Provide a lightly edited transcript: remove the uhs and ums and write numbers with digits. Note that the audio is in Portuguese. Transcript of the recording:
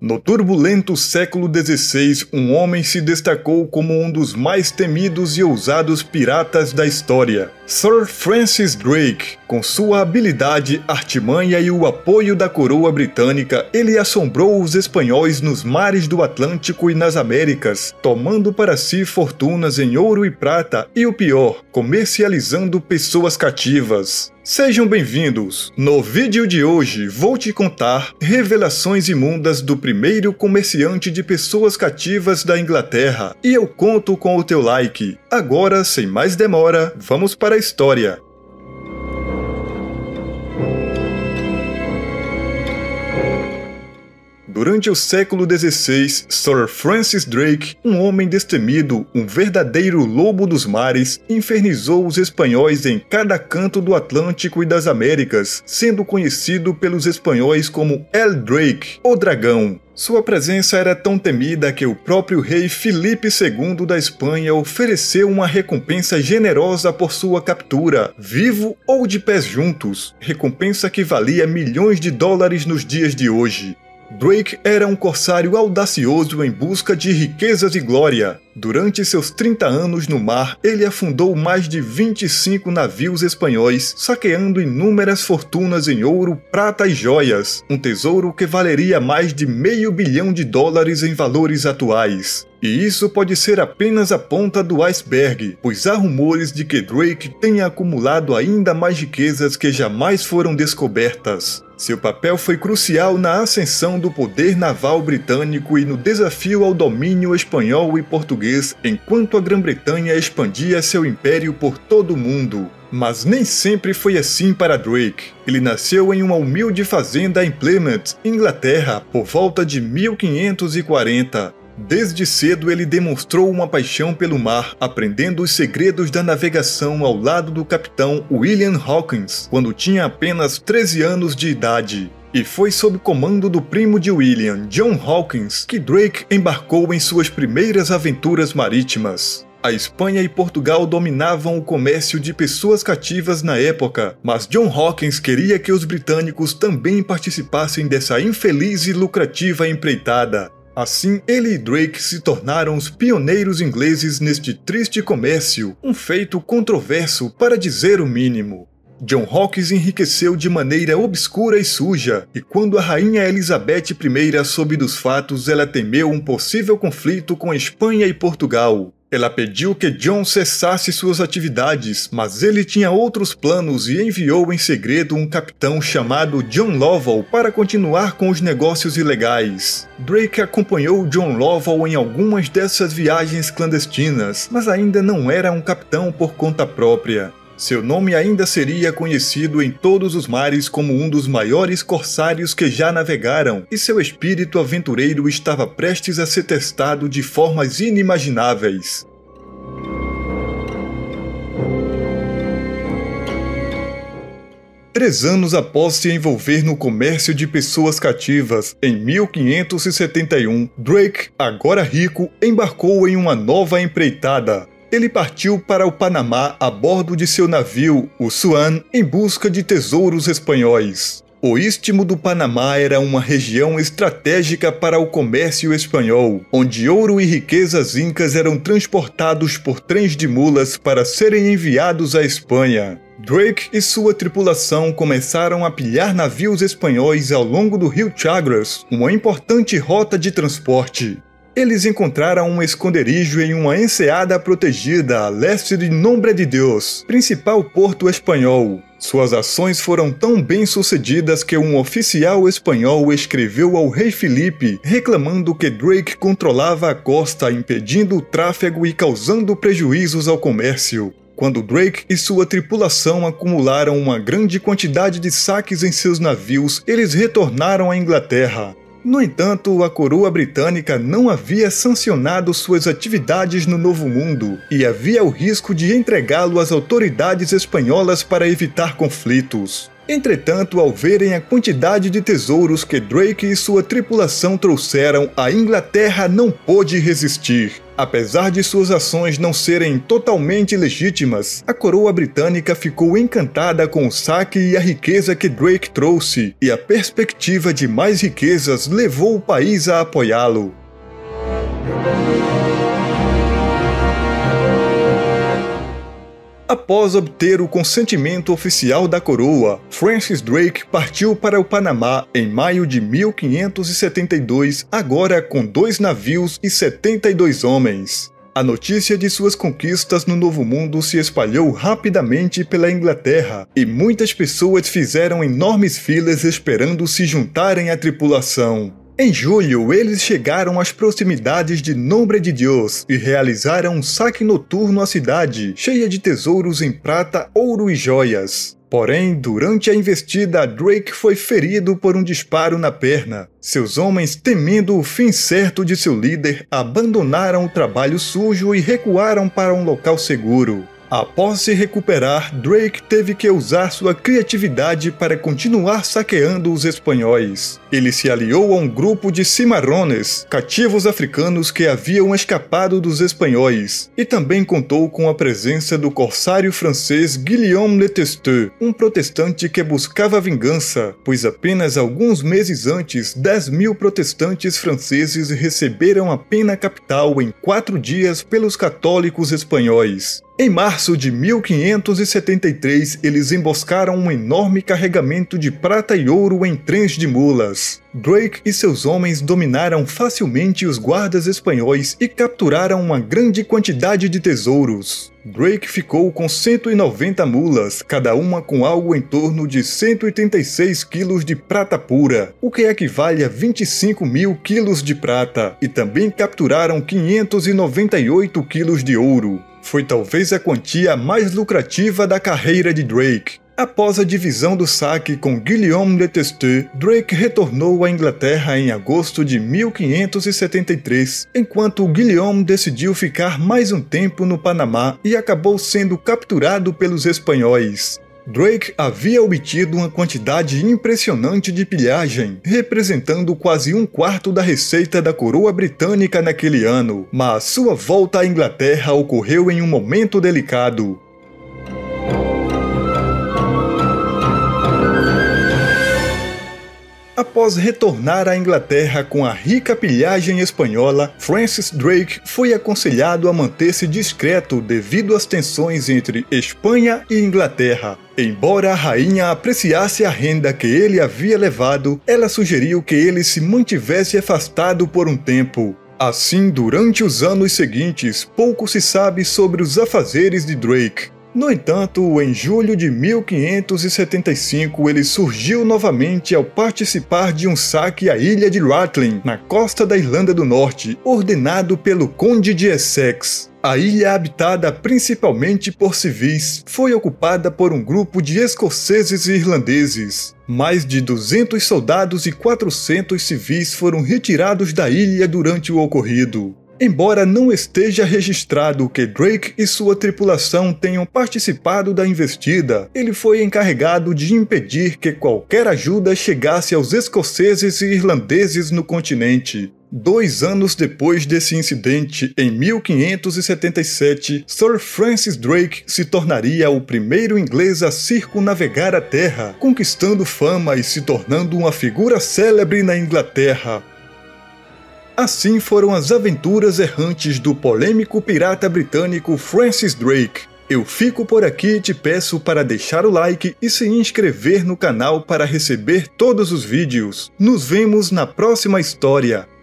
No turbulento século XVI, um homem se destacou como um dos mais temidos e ousados piratas da história. Sir Francis Drake. Com sua habilidade, artimanha e o apoio da coroa britânica, ele assombrou os espanhóis nos mares do Atlântico e nas Américas, tomando para si fortunas em ouro e prata e, o pior, comercializando pessoas cativas. Sejam bem-vindos! No vídeo de hoje vou te contar revelações imundas do primeiro comerciante de pessoas cativas da Inglaterra, e eu conto com o teu like. Agora, sem mais demora, vamos para a história. Durante o século XVI, Sir Francis Drake, um homem destemido, um verdadeiro lobo dos mares, infernizou os espanhóis em cada canto do Atlântico e das Américas, sendo conhecido pelos espanhóis como El Drake, o Dragão. Sua presença era tão temida que o próprio rei Felipe II da Espanha ofereceu uma recompensa generosa por sua captura, vivo ou de pés juntos, recompensa que valia US$ milhões nos dias de hoje. Drake era um corsário audacioso em busca de riquezas e glória. Durante seus 30 anos no mar, ele afundou mais de 25 navios espanhóis, saqueando inúmeras fortunas em ouro, prata e joias, um tesouro que valeria mais de US$ meio bilhão em valores atuais. E isso pode ser apenas a ponta do iceberg, pois há rumores de que Drake tenha acumulado ainda mais riquezas que jamais foram descobertas. Seu papel foi crucial na ascensão do poder naval britânico e no desafio ao domínio espanhol e português, enquanto a Grã-Bretanha expandia seu império por todo o mundo. Mas nem sempre foi assim para Drake. Ele nasceu em uma humilde fazenda em Plymouth, Inglaterra, por volta de 1540. Desde cedo ele demonstrou uma paixão pelo mar, aprendendo os segredos da navegação ao lado do capitão William Hawkins, quando tinha apenas 13 anos de idade. E foi sob comando do primo de William, John Hawkins, que Drake embarcou em suas primeiras aventuras marítimas. A Espanha e Portugal dominavam o comércio de pessoas cativas na época, mas John Hawkins queria que os britânicos também participassem dessa infeliz e lucrativa empreitada. Assim, ele e Drake se tornaram os pioneiros ingleses neste triste comércio, um feito controverso para dizer o mínimo. John Hawkins enriqueceu de maneira obscura e suja, e quando a rainha Elizabeth I soube dos fatos, ela temeu um possível conflito com a Espanha e Portugal. Ela pediu que John cessasse suas atividades, mas ele tinha outros planos e enviou em segredo um capitão chamado John Lovell para continuar com os negócios ilegais. Drake acompanhou John Lovell em algumas dessas viagens clandestinas, mas ainda não era um capitão por conta própria. Seu nome ainda seria conhecido em todos os mares como um dos maiores corsários que já navegaram, e seu espírito aventureiro estava prestes a ser testado de formas inimagináveis. Três anos após se envolver no comércio de pessoas cativas, em 1571, Drake, agora rico, embarcou em uma nova empreitada. Ele partiu para o Panamá a bordo de seu navio, o Swan, em busca de tesouros espanhóis. O Istmo do Panamá era uma região estratégica para o comércio espanhol, onde ouro e riquezas incas eram transportados por trens de mulas para serem enviados à Espanha. Drake e sua tripulação começaram a pilhar navios espanhóis ao longo do rio Chagres, uma importante rota de transporte. Eles encontraram um esconderijo em uma enseada protegida a leste de Nombre de Deus, principal porto espanhol. Suas ações foram tão bem sucedidas que um oficial espanhol escreveu ao rei Felipe reclamando que Drake controlava a costa, impedindo o tráfego e causando prejuízos ao comércio. Quando Drake e sua tripulação acumularam uma grande quantidade de saques em seus navios, eles retornaram à Inglaterra. No entanto, a coroa britânica não havia sancionado suas atividades no Novo Mundo, e havia o risco de entregá-lo às autoridades espanholas para evitar conflitos. Entretanto, ao verem a quantidade de tesouros que Drake e sua tripulação trouxeram, a Inglaterra não pôde resistir. Apesar de suas ações não serem totalmente legítimas, a coroa britânica ficou encantada com o saque e a riqueza que Drake trouxe, e a perspectiva de mais riquezas levou o país a apoiá-lo. Após obter o consentimento oficial da coroa, Francis Drake partiu para o Panamá em maio de 1572, agora com 2 navios e 72 homens. A notícia de suas conquistas no Novo Mundo se espalhou rapidamente pela Inglaterra, e muitas pessoas fizeram enormes filas esperando se juntarem à tripulação. Em julho, eles chegaram às proximidades de Nombre de Deus e realizaram um saque noturno à cidade, cheia de tesouros em prata, ouro e joias. Porém, durante a investida, Drake foi ferido por um disparo na perna. Seus homens, temendo o fim certo de seu líder, abandonaram o trabalho sujo e recuaram para um local seguro. Após se recuperar, Drake teve que usar sua criatividade para continuar saqueando os espanhóis. Ele se aliou a um grupo de cimarrones, cativos africanos que haviam escapado dos espanhóis, e também contou com a presença do corsário francês Guillaume Le Testeux, um protestante que buscava vingança, pois apenas alguns meses antes, 10.000 protestantes franceses receberam a pena capital em 4 dias pelos católicos espanhóis. Em março de 1573, eles emboscaram um enorme carregamento de prata e ouro em trens de mulas. Drake e seus homens dominaram facilmente os guardas espanhóis e capturaram uma grande quantidade de tesouros. Drake ficou com 190 mulas, cada uma com algo em torno de 186 quilos de prata pura, o que equivale a 25 mil quilos de prata, e também capturaram 598 quilos de ouro. Foi talvez a quantia mais lucrativa da carreira de Drake. Após a divisão do saque com Guillaume Le Testeux, Drake retornou à Inglaterra em agosto de 1573, enquanto Guillaume decidiu ficar mais um tempo no Panamá e acabou sendo capturado pelos espanhóis. Drake havia obtido uma quantidade impressionante de pilhagem, representando quase 1/4 da receita da coroa britânica naquele ano, mas sua volta à Inglaterra ocorreu em um momento delicado. Após retornar à Inglaterra com a rica pilhagem espanhola, Francis Drake foi aconselhado a manter-se discreto devido às tensões entre Espanha e Inglaterra. Embora a rainha apreciasse a renda que ele havia levado, ela sugeriu que ele se mantivesse afastado por um tempo. Assim, durante os anos seguintes, pouco se sabe sobre os afazeres de Drake. No entanto, em julho de 1575, ele surgiu novamente ao participar de um saque à ilha de Rathlin, na costa da Irlanda do Norte, ordenado pelo Conde de Essex. A ilha, habitada principalmente por civis, foi ocupada por um grupo de escoceses e irlandeses. Mais de 200 soldados e 400 civis foram retirados da ilha durante o ocorrido. Embora não esteja registrado que Drake e sua tripulação tenham participado da investida, ele foi encarregado de impedir que qualquer ajuda chegasse aos escoceses e irlandeses no continente. 2 anos depois desse incidente, em 1577, Sir Francis Drake se tornaria o primeiro inglês a circunnavegar a Terra, conquistando fama e se tornando uma figura célebre na Inglaterra. Assim foram as aventuras errantes do polêmico pirata britânico Francis Drake. Eu fico por aqui e te peço para deixar o like e se inscrever no canal para receber todos os vídeos. Nos vemos na próxima história.